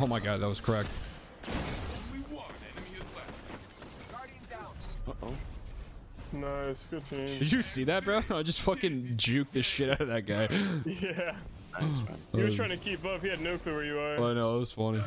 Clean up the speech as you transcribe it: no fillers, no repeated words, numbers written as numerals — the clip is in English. Oh my god, that was correct. Uh-oh. Nice, good team. Did you see that, bro? I just fucking juked the shit out of that guy. Yeah. He was trying to keep up. He had no clue where you are. I know, it was funny.